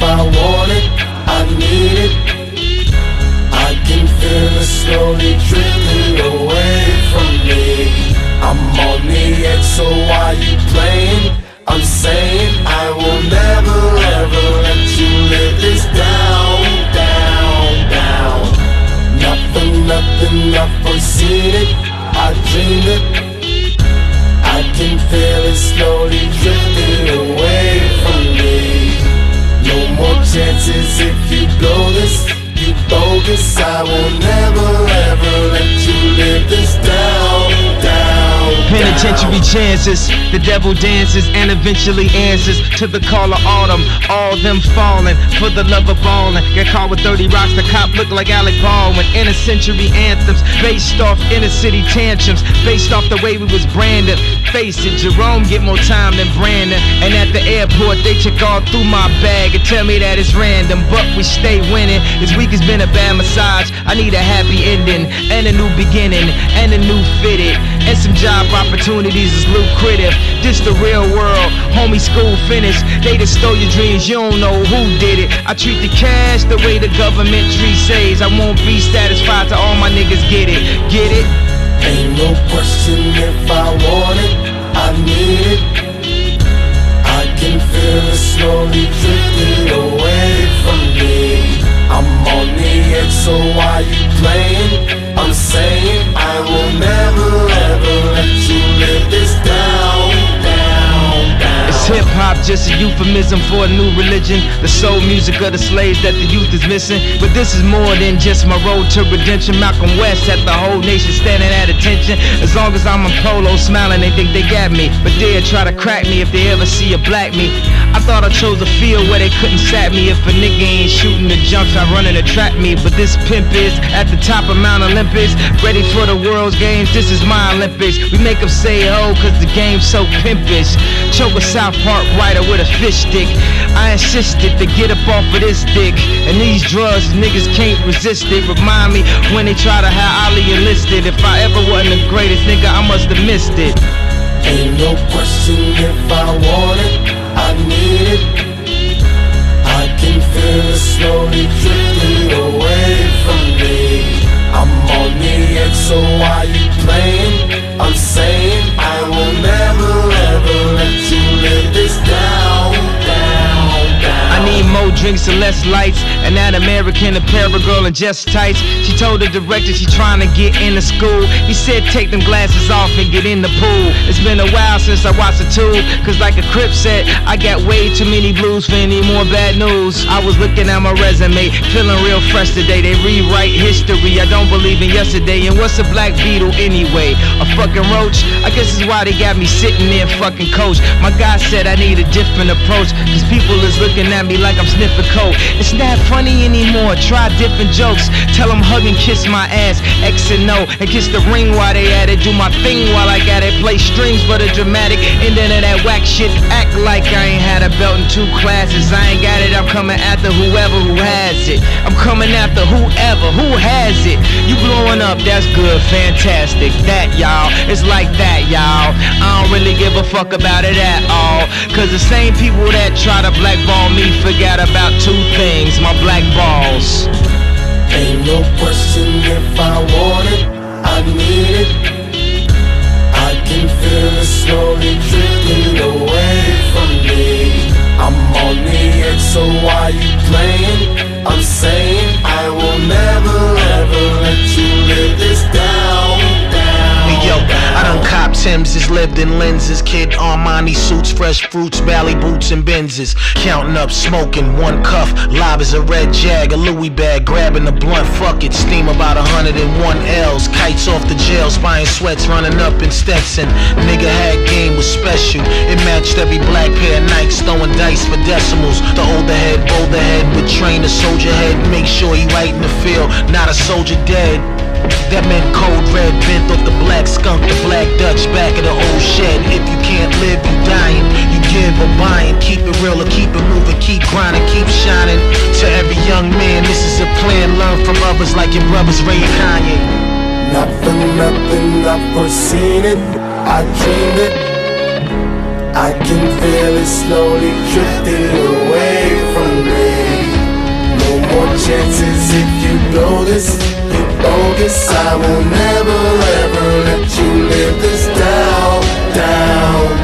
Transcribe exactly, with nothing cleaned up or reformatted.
if I want it, I need it. I can feel it slowly drifting away from me. I'm on the edge, so why you playing? I'm saying I will never ever let you live this down, down, down. Nothing, nothing, I've foreseen it, I dreamed it. I can feel it slowly drifting away from me. No more chances if you blow this, you bogus. I will never ever let you live this down, down, down. Penitentiary chances, the devil dances and eventually answers to the call of autumn. All them falling for the love of balling. Got caught with thirty rocks, the cop looked like Alec Baldwin. Inner century anthems based off inner city tantrums, based off the way we was branded. Face it, Jerome get more time than Brandon. And at the airport, they check all through my bag and tell me that it's random. But we stay winning. This week has been a bad massage. I need a happy ending and a new beginning and a new fitted. And some job opportunities is lucrative. This the real world, homie, school finished. They just stole your dreams, you don't know who did it. I treat the cash the way the government tree says. I won't be satisfied till all my niggas get it. Get it? Ain't no question if I want it, I need it. I can feel it slowly drifting away from me. I'm on the edge, so why you playing? I'm saying I will never ever let you live this down, down, down. It's hip-hop, just a euphemism for a new religion. The soul music of the slaves that the youth is missing. But this is more than just my road to redemption. Malcolm West had the whole nation standing at attention. As long as I'm in Polo smiling, they think they got me. But they'll try to crack me if they ever see a black me. I thought I chose a field where they couldn't sap me. If a nigga ain't shooting the jumps, I running to trap me. But this pimp is at the top of Mount Olympus, ready for the world's games. This is my Olympics. We make them say oh, cause the game's so pimpish. Choke us out South Park writer with a fish stick. I insisted to get up off of this dick. And these drugs, niggas can't resist it. Remind me when they try to have Ali enlisted. If I ever wasn't the greatest nigga, I must have missed it. Ain't no question if I want it, I need it. I can feel it slowly drifting away from me. I'm on the edge, so why you playing? I'm saying I will never ever let you live this down, down, down. I need more drinks and less lights. And that American Apparel girl in just tights. She told the director she trying to get into school. He said take them glasses off and get in the pool. It's been a while since I watched the tube. Cause like a Crip said, I got way too many blues for any more bad news. I was looking at my resume, feeling real fresh today. They rewrite history, I don't believe in yesterday. And what's a black beetle anyway? A fucking roach? I guess is why they got me sitting there fucking coach. My guy said I need a different approach. Cause people is looking at me like I'm sniffing coke. It's not funny anymore, try different jokes. Tell them hug and kiss my ass, X and O. And kiss the ring while they at it. Do my thing while I got it. Play strings for the dramatic ending of that whack shit. Act like I ain't had a belt in two classes. I ain't got it, I'm coming after whoever who has it. I'm coming after whoever who has it. You blowing up, that's good, fantastic. That y'all, it's like that y'all. I don't really give a fuck about it at all. Cause the same people that try to blackball me forgot about two things, my black balls. Ain't no question if I want it, I need it. I can feel it slowly drifting away from me. I'm on the edge, so why you playing? I'm saying I will never ever let you live this down. Yo, I done copped Timbs, lived in lenses. Kid Armani suits, fresh fruits, valley boots and Benzes. Counting up, smoking, one cuff. Lob is a red jag, a Louis bag. Grabbing the blunt, fuck it. Steam about a hundred and one L's. Kites off the jail, spying sweats. Running up in Stetson. Nigga had game, was special. It matched every black pair of Nikes. Throwing dice for decimals. The older head, bolder head. Would train a soldier head. Make sure he right in the field. Not a soldier dead. That meant cold red, bent off the black skunk, the black Dutch, back of the old shed. If you can't live, you dying, you give or buying. Keep it real or keep it moving, keep grinding, keep shining. To every young man, this is a plan, learn from others like your brothers, Ray and Kanye. Nothing, nothing, I've foreseen it, I dreamed it. I can feel it slowly drifting away from me. more chances if you blow this. You bogus, I will never ever let you live this down, down.